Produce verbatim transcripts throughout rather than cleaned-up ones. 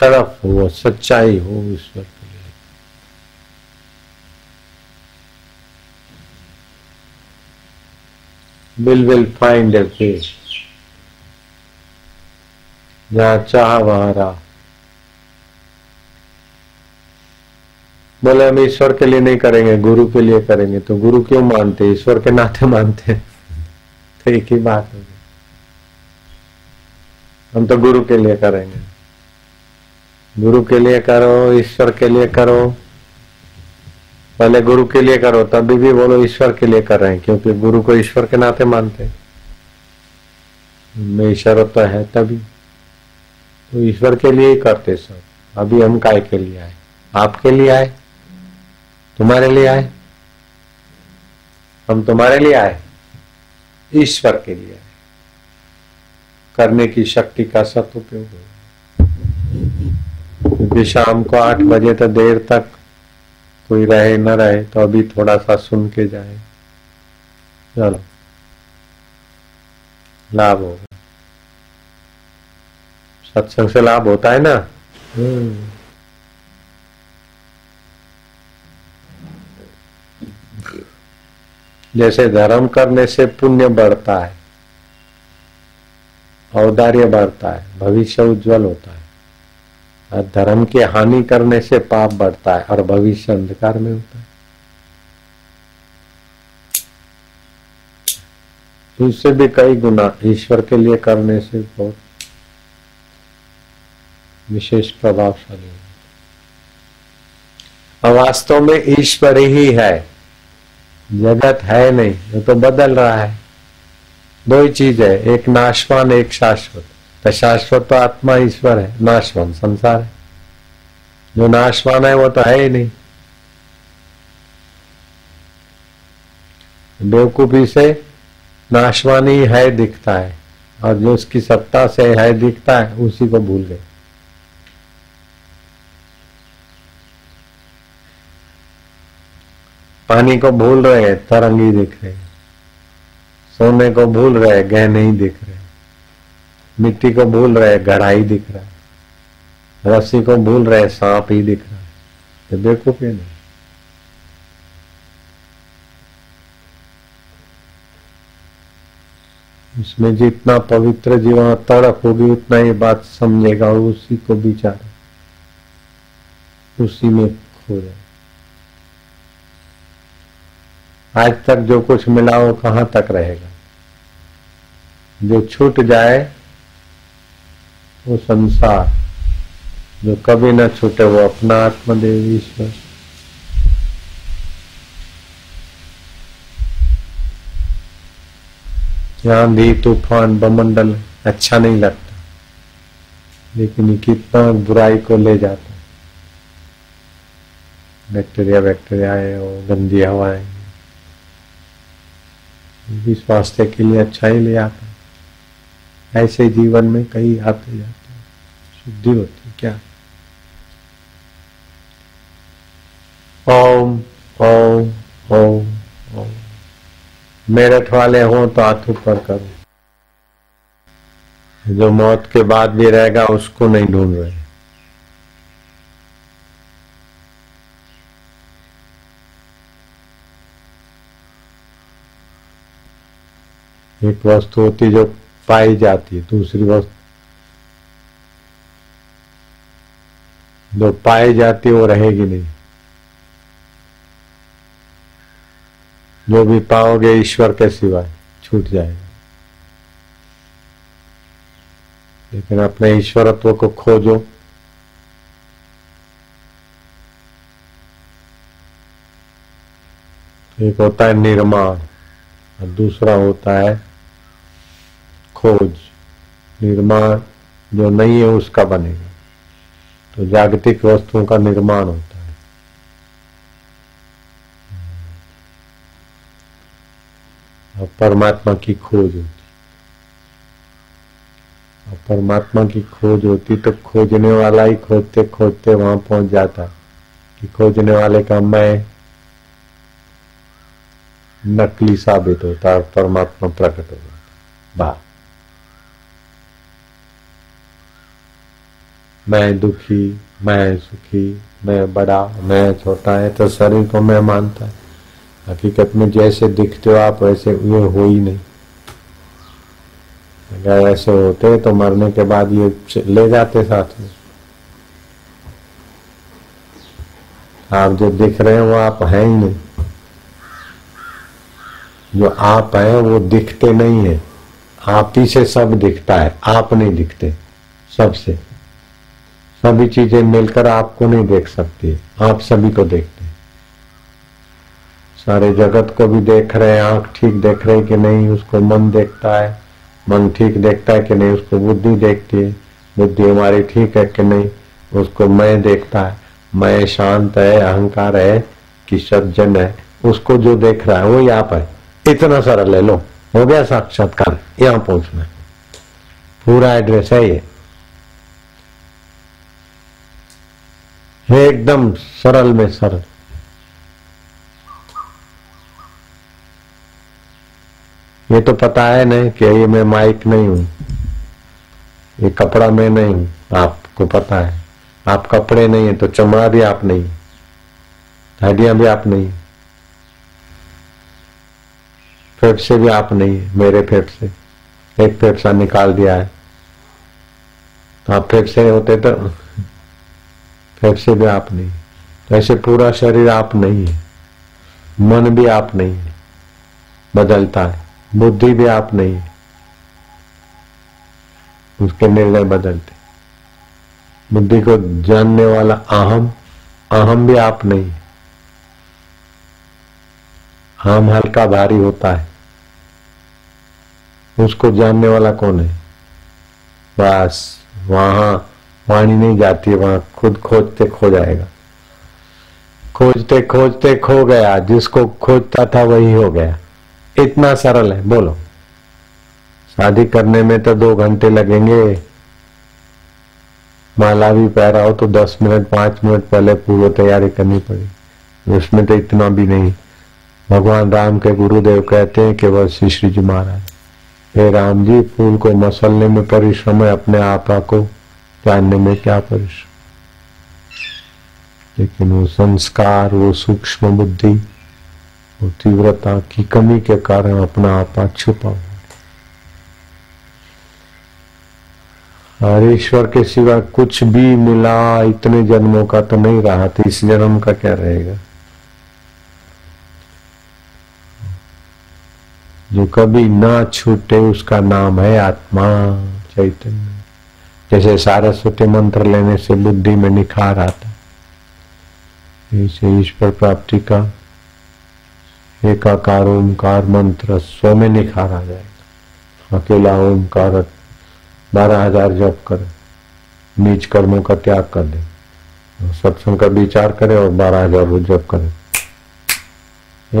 तड़प हो, सच्चाई हो ईश्वर के लिए। Will will find a way, जहाँ चाह वहाँ रहा। बोले हम ईश्वर के लिए नहीं करेंगे, गुरु के लिए करेंगे। तो गुरु क्यों मानते, ईश्वर के नाते मानते हैं। तो एक ही बात होगी, हम तो गुरु के लिए करेंगे। गुरु के लिए करो, ईश्वर के लिए करो, पहले गुरु के लिए करो, तभी भी बोलो ईश्वर के लिए कर रहे हैं, क्योंकि गुरु को ईश्वर के नाते मानते हैं। में ईश्वर तो है, तभी तो ईश्वर के लिए ही करते सब। अभी हम काय के लिए आए, आपके लिए आए, तुम्हारे लिए आए, हम तुम्हारे लिए आए, ईश्वर के लिए आए। करने की शक्ति का सदुपयोग हो, क्योंकि शाम को आठ बजे तक देर तक कोई रहे न रहे, तो अभी थोड़ा सा सुन के जाए, चलो लाभ होगा। सत्संग से लाभ होता है ना। जैसे धर्म करने से पुण्य बढ़ता है, औदार्य बढ़ता है, भविष्य उज्जवल होता है। और धर्म की हानि करने से पाप बढ़ता है और भविष्य अंधकार में होता है। इससे भी कई गुना ईश्वर के लिए करने से बहुत विशेष प्रभावशाली है। वास्तव में ईश्वर ही है, जगत है नहीं, वो तो बदल रहा है। दो ही चीज है, एक नाशवान, एक शाश्वत। तो शाश्वत तो आत्मा ईश्वर है, नाशवान संसार है। जो नाशवान है वो तो है ही नहीं। बेवकूफी से नाशवान ही है दिखता है, और जो उसकी सत्ता से है दिखता है, उसी को भूल गए। पानी को भूल रहे हैं, तरंगी दिख रहे हैं। सोने को भूल रहे हैं, गहने ही दिख रहे हैं। मिट्टी को भूल रहे हैं, घड़ा ही दिख रहा है। रस्सी को भूल रहे हैं, सांप ही दिख रहा है। तो बेवकूफी नहीं। इसमें जितना पवित्र जीवन तड़प होगी, उतना ये बात समझेगा, उसी को विचार उसी में खो जाए। आज तक जो कुछ मिला हो कहां तक रहेगा? जो छूट जाए वो संसार, जो कभी न छूटे वो अपना आत्मदेव ईश्वर। आंधी तूफान बमंडल अच्छा नहीं लगता, लेकिन कितना बुराई को ले जाता है। बैक्टीरिया बैक्टीरिया है और गंदी हवाएं, भी स्वास्थ्य के लिए अच्छा ही ले आता है। ऐसे जीवन में कई आते जाते हैं, शुद्धि होती क्या। ओम ओम ओम ओम। मेरठ वाले हो तो हाथ ऊपर करो। जो मौत के बाद भी रहेगा उसको नहीं ढूंढ रहे। एक वस्तु होती जो पाई जाती, दूसरी वस्तु जो पाई जाती वो रहेगी नहीं। जो भी पाओगे ईश्वर के सिवाय छूट जाएगा, लेकिन अपने ईश्वरत्व को खोजो। एक होता है निर्माण और दूसरा होता है खोज। निर्माण जो नहीं है उसका बनेगा, तो जागतिक वस्तुओं का निर्माण होता है। और परमात्मा की खोज होती, और परमात्मा की खोज होती तो खोजने वाला ही खोजते खोजते वहां पहुंच जाता कि खोजने वाले का मैं नकली साबित होता और परमात्मा प्रकट हो जाता। बात मैं दुखी, मैं सुखी, मैं बड़ा, मैं छोटा है तो शरीर को मैं मानता है। हकीकत में जैसे दिखते हो आप वैसे ये हो ही नहीं। अगर ऐसे होते तो मरने के बाद ये ले जाते साथ में। आप जो दिख रहे हैं वो आप हैं ही नहीं। जो आप हैं वो दिखते नहीं है। आप ही से सब दिखता है, आप नहीं दिखते। सबसे सभी चीजें मिलकर आपको नहीं देख सकती, आप सभी को देखते हैं। सारे जगत को भी देख रहे हैं, आंख ठीक देख रही कि नहीं उसको मन देखता है, मन ठीक देखता है कि नहीं उसको बुद्धि देखती है, बुद्धि हमारी ठीक है कि नहीं उसको मैं देखता है। मैं शांत है, अहंकार है कि सज्जन है, उसको जो देख रहा है वो यहाँ पर। इतना सारा ले लो, हो गया साक्षात्कार। यहाँ पहुंचना है, पूरा एड्रेस है ये, एकदम सरल में सरल। ये तो पता है नहीं कि ये मैं माइक नहीं हूं, ये कपड़ा मैं नहीं हूं, आपको पता है। आप कपड़े नहीं है तो चमड़ा भी आप नहीं, हड्डियां भी आप नहीं, फेफड़े भी आप नहीं। मेरे फेफड़े एक फेफड़ा निकाल दिया है तो आप फेफड़े होते तो फेफड़े भी आप नहीं। तो ऐसे पूरा शरीर आप नहीं है, मन भी आप नहीं है, बदलता है। बुद्धि भी आप नहीं है, उसके निर्णय बदलते। बुद्धि को जानने वाला अहम, अहम भी आप नहीं। अहम हल्का भारी होता है, उसको जानने वाला कौन है? बस वहां वाणी नहीं जाती, वहां खुद खोजते खो जाएगा। खोजते खोजते खो गया, जिसको खोजता था वही हो गया। इतना सरल है। बोलो, शादी करने में तो दो घंटे लगेंगे, माला भी पहरा हो तो दस मिनट पांच मिनट पहले पूर्व तैयारी करनी पड़ेगी। उसमें तो इतना भी नहीं। भगवान राम के गुरुदेव कहते हैं कि वह श्री जी महाराज, हे राम जी, फूल को मसलने में परिश्रम है, अपने आपा को जानने में क्या परिश्रम। लेकिन वो संस्कार, वो सूक्ष्म बुद्धि, वो तीव्रता की कमी के कारण अपना आपा छुपा। और ईश्वर के सिवा कुछ भी मिला इतने जन्मों का तो नहीं रहा, तो इस जन्म का क्या रहेगा? जो कभी ना छूटे उसका नाम है आत्मा चैतन्य। जैसे सारस्वती मंत्र लेने से बुद्धि में निखार आता, इसे ईश्वर प्राप्ति का एकाकार ओंकार मंत्र स्व में निखार आ जाएगा। अकेला ओंकार बारह हजार जप कर, नीच कर्मों का त्याग कर दे, सत्संग का विचार करे और बारह हजार वो जप करे,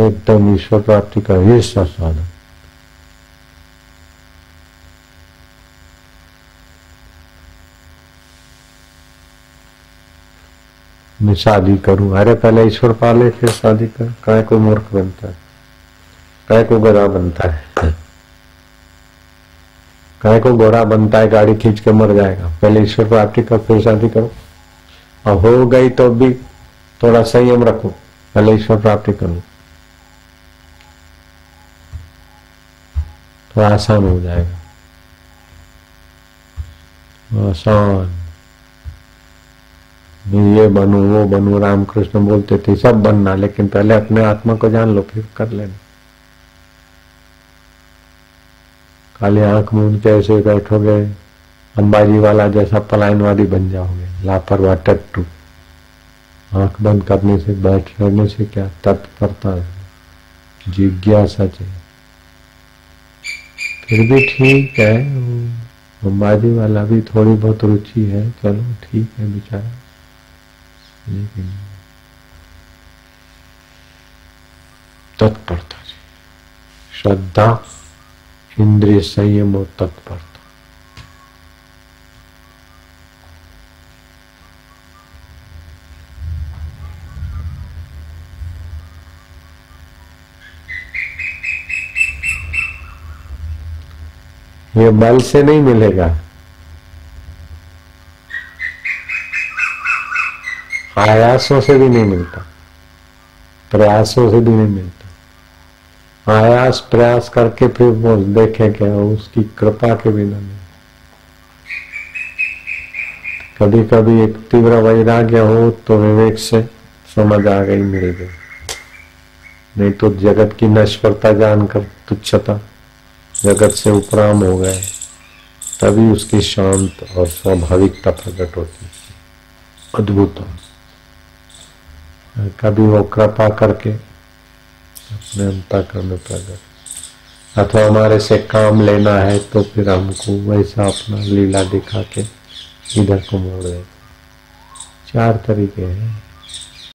एकदम ईश्वर प्राप्ति का ये साधन। मैं शादी करूं, अरे पहले ईश्वर पाले फिर शादी कर। काय को मूर्ख बनता है, काय को गधा बनता है, काय को घोड़ा बनता है, गाड़ी खींच के मर जाएगा। पहले ईश्वर प्राप्ति का फिर शादी करो, और हो गई तो भी थोड़ा संयम रखो, पहले ईश्वर प्राप्ति करो तो आसान हो जाएगा। आसान, ये बनू वो बनू, रामकृष्ण बोलते थे सब बनना, लेकिन पहले अपने आत्मा को जान लो फिर कर लेना। काली आंख मूंद के ऐसे बैठोगे, अंबाजी वाला जैसा पलायनवादी बन जाओगे, लापरवाह टट्टू। आंख बंद करने से, बैठ रहने से क्या, तत्परता है, जिज्ञासा चाहिए। फिर भी ठीक है, अंबाजी वाला भी थोड़ी बहुत रुचि है, चलो ठीक है बेचारा, लेकिन तत्परता चाहिए, श्रद्धा, इंद्रिय संयम और तत्परता। ये बल से नहीं मिलेगा, आयासों से भी नहीं मिलता, प्रयासों से भी नहीं मिलता। आयास प्रयास करके फिर वो देखे क्या, उसकी कृपा के बिना नहीं। कभी कभी एक तीव्र वैराग्य हो तो विवेक से समझ आ गई, मिल गई, नहीं तो जगत की नश्वरता जानकर तुच्छता, जगत से उपराम हो गए, तभी उसकी शांत और स्वाभाविकता प्रकट होती है। अद्भुत। कभी वो कृपा करके अपने अंतःकरण में प्रकट, अथवा हमारे से काम लेना है तो फिर हमको वैसा अपना लीला दिखा के इधर को मोड़ देते। चार तरीके हैं।